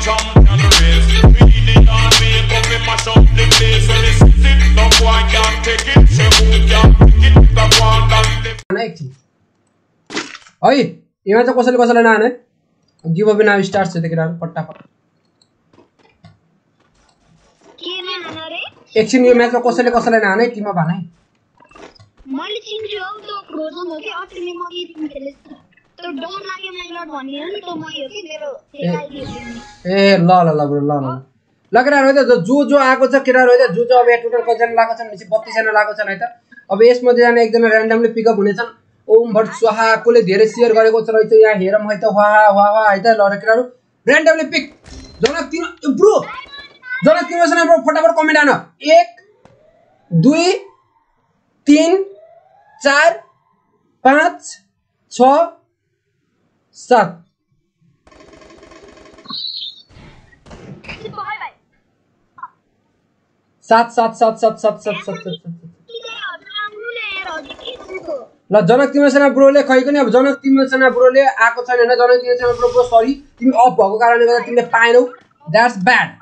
तो डोन लागे मैं लॉट वाली है तो मैं ओके मेरो ए ल ब्रो ल लग रहा है जो जो आको छ किरा रहे जो जो अब टोटल कजन लागो छन भने 32 जना लागो छन है त अब यसमा जना एक जना रैंडमली पिकअप हुने छन ओम भट स्वाहा कोले धेरै शेयर गरेको छ रहिछ या हेरम है त वाह वाह है त ल किरा रैंडमली पिक जनक तिरो ब्रो जनक तिरो जना ब्रो फटाफट कमेन्ट आन 1 2 3 4 5 6 7 ल जनक तिमसेना ब्रोले खै पनि अब जनक तिमसेना ब्रोले आको छैन हैन जनक तिमसेना ब्रो सरी तिमी अफ भएको कारणले गर्दा तिमीले पाएनौ दैट्स बैड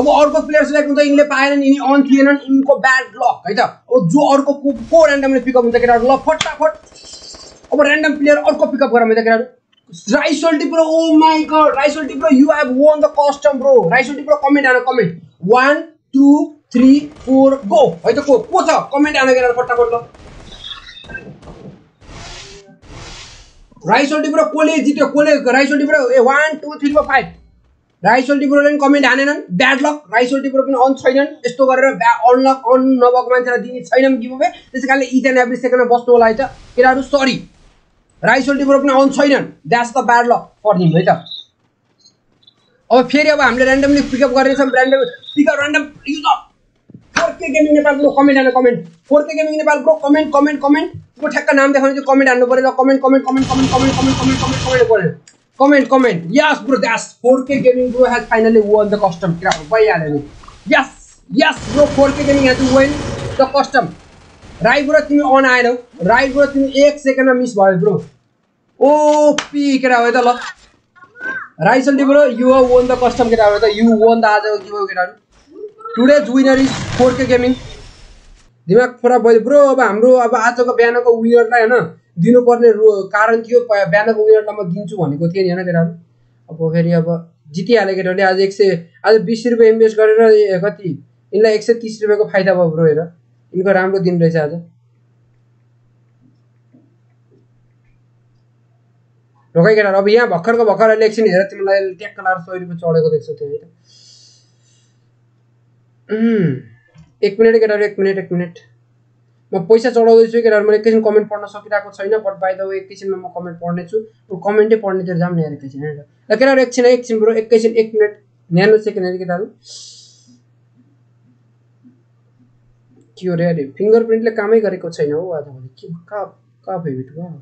अब अर्को प्लेयर्स लाइक हुन्छ इनले पाएनन् इनी अन थिएनन् इनको बैड लक है त अब जो अर्को को रैंडमली पिकअप हुन्छ केटाहरु ल फटाफट अब रैंडम प्लेयर अर्को पिकअप गरौ मैले केटाहरु राइसोल्टी ब्रो ओ माय गॉड राइसोल्टी bro you have won the custom bro राइसोल्टी ब्रो कमेन्ट आन कमेन्ट 1 2 3 4 गो है त को छ कमेन्ट आन गरेर फटाफट ल राइसोल्टी ब्रो कोले जित्यो कोले राइसोल्टी ब्रो 1 2 3 4 5 राइसोल्टी ब्रोले कमेन्ट हानेनन् बैड लक राइसोल्टी ब्रो पनि अन छैनन् यस्तो गरेर अनलक अन नभएको मान्छेलाई दिने छैनन् गिभअवे त्यसकारणले इच एन्ड एभ्री सेकेन्डमा बस्नु होला है त केटाहरु सरी राइसोल्टी ब्रो पनि अन छैनन् that's the bad luck for him है त अब फेरि अब हामीले रैंडमली पिकअप गर्ने छम random pickup random user 4K gaming Nepal bro comment हाल्नु comment 4K gaming Nepal bro comment comment comment को ठ्याक्क नाम देखाउने चाहिँ कमेन्ट हाल्नु पर्यो ल comment comment comment comment comment comment comment comment comment गर्नु comment comment yes bro that's 4K gaming bro has finally won the custom किरा भइहाल्यो नि yes yes bro 4K gaming has won the custom Rai bro तिमी on आएनौ Rai bro तिमी 1 सेकेन्डमा miss भयो bro O P केरा हो त ल राइसोल्टी bro you won the custom केरा हो त यु वोन द आजको गिभअवे केरा today's winner is 4K gaming दिमाग फरा भयो ब्रो अब हाम्रो अब आजको ब्यानको विनरलाई हैन दिनु पर्ने कारण थियो ब्यानको विनरलाई म दिन्छु भनेको थिएँ नि हैन केरा अब फेरि अब जितिहाले केटाले आज 100 आज 20 रुपैयाँ इन्भेस्ट गरेर कति इनलाई 130 रुपैयाँको फाइदा भयो ब्रो हेर इनको राम्रो दिन रहेछ आज रोकै केटा अब यहाँ भक्खरको भक्खर इलेक्सन हेर तिमीलाई ट्याक कलर 100 रुपैयाँ चढेको देख्छौ त्यो हैन एक मिनेट म पैसा चढाउँदै छु केटाहरु मैले एकैछिन कमेन्ट पढ्न सकिरहेको छैन बट बाइ द वे एकैछिनमा म कमेन्ट पढ्ने छु कमेन्टै पढ्ने तिर जाम न हेर एकैछिन हैन ल केटाहरु एकछिन ब्रो एकैछिन 1 मिनेट 99 सेकेन्ड हेर केटाहरु क्यों रे अरे फिंगरप्रिन्टले कामै गरेको छैन हो आज भने के का भेट भयो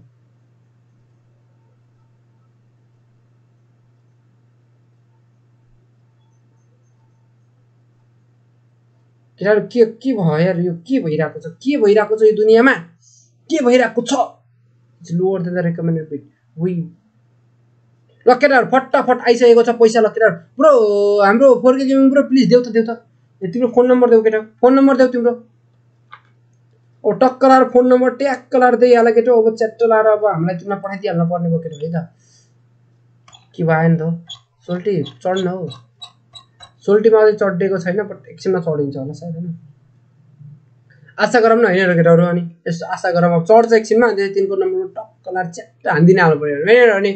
यार के भयो यार यो के भइराको छ यो दुनियामा के भइराको छ it's lower than the recommended bit वी लकेटर फटाफट आइसकेको छ पैसा लकेटर ब्रो हाम्रो 4K गेमिङ ब्रो प्लिज देऊ त तिम्रो फोन नम्बर देऊ केटा फोन नम्बर देऊ तिम्रो ओ टक्कलार फोन नम्बर ट्याक्कलार दे याला केटो अब चट्टलार अब हामीलाई तिमीलाई पठाइदि हाल्नु पर्ने भयो केटो है त के भयो नि त सोल्टी चढ्न हो सोल्टीमा अझै चढ्डेको छैन बट एकछिनमा चढिन्छ होला सायद हैन आशा गरौँ न हैन र केटाहरु अनि यस्तो आशा गरौँ अब चढ्छ एकछिनमा अनि तिनको नम्बर टक्कलार चट्ट हान्दिन हाल्नु पर्यो हैन अनि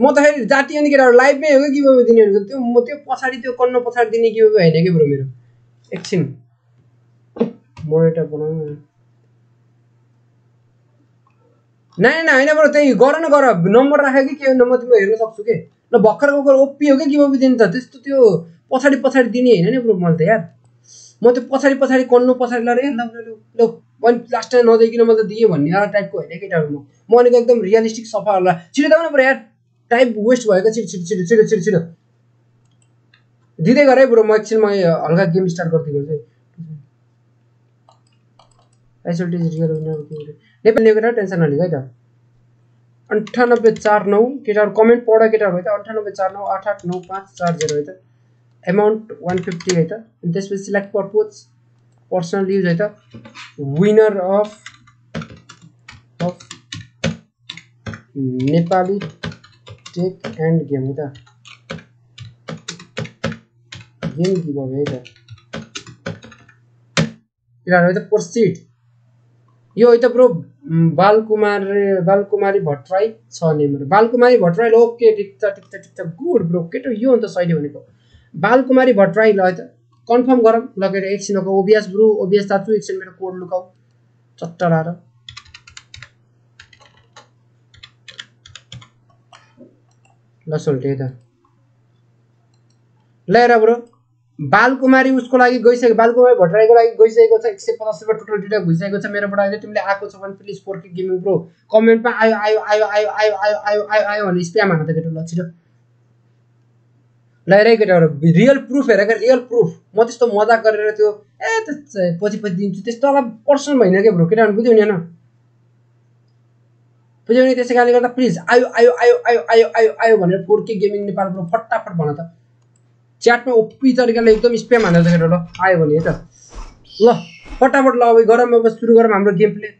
म त फेरि जाति अनि केटाहरु लाइभमै हो के गिभअवे दिने हुन्छ त्यो म त्यो पछाडी त्यो कन्न पछाडी दिने गिभअवे हैन के ब्रो मेरो एकछिन मोनिटर बनाउनु नाइ ब्रो त्यही गर न गर नम्बर राखे के नम्बर तिम्रो हेर्न सक्छु के ल भक्खरको ओपी हो के गिभअवे दिने त त्यस्तो त्यो पछाडी दिने हैन नि ब्रो मैले त यार म त्यो पछाडी कन्नु पछाडी ल रे ल पनि लास्ट टाइम नदेखिन मैले त दिए भन्ने यार टाइपको हैन केटाहरु म अनि एकदम रियलिस्टिक सफा होला छिटो दाउनु ब्रो यार टाइप वेस्ट भएको छिटो दिदै गरे ब्रो म एकछिन म हल्का गेम स्टार्ट गर्दिगो चाहिँ राइसोल्टी इज रियल विनर नेपाल नेगेटा टेन्सन नलिगै त 9849 केटाहरु कमेन्ट पौडा केटाहरु हो त 9849889540 हो त अमाउन्ट 150 हो त एन्ड त्यसपछि सिलेक्ट पर्पस पर्सनल युज हो त winner of Nepali tech and game हो त गेम गिभअवे हो त केटाहरु हो त प्रोसीड यो है त ब्रो बालकुमारी भट्टराई छ नेमर बालकुमारी भट्टराई ओके टिकता टिकता टिकता गुड ब्रो केटो यो हो त सही भनेको बालकुमारी भट्टराई ल है त कन्फर्म गरौँ लगेर एकछिनको ओबिएस ब्रो ओबिएस ताछु एकछिन मेरो कोड लुकाऊ चट्टरार ल सोल्टे त ल्याएर ब्रो बालकुमारी उसको लागि गइसक्यो बालकुमारी भट्टराईको लागि गइसकेको छ 150 रुपैयाँ टोटल डिडक्ट भइसकेको छ मेरोबाट अहिले तिमीले आको छ भने प्लिज 4K गेमिङ प्रो कमेन्टमा आयो आयो आयो आयो आयो आयो आयो आयो आयो भने स्प्याम हान्न त केटो ल छिटो ल्याएर केटो रियल प्रुफ हेरेको रियल प्रुफ म त्यस्तो मजाक गरेर त्यो ए पछि पछि दिन्छु त्यस्तो अब पर्सनल भएन के ब्रो केटाहरु बुझ्यौ नि हैन बुझ्यौ नि त्यसै कारणले गर्दा प्लिज आयो आयो आयो आयो आयो आयो आयो भनेर 4K गेमिङ नेपाल प्रो फटाफट भन त च्याट में ओपी तरीकाले एकदम स्प्याम हानेर त केटो ल आयो भने है त ल फटाफट ल अब गरम अब सुरु गरम हाम्रो गेम प्ले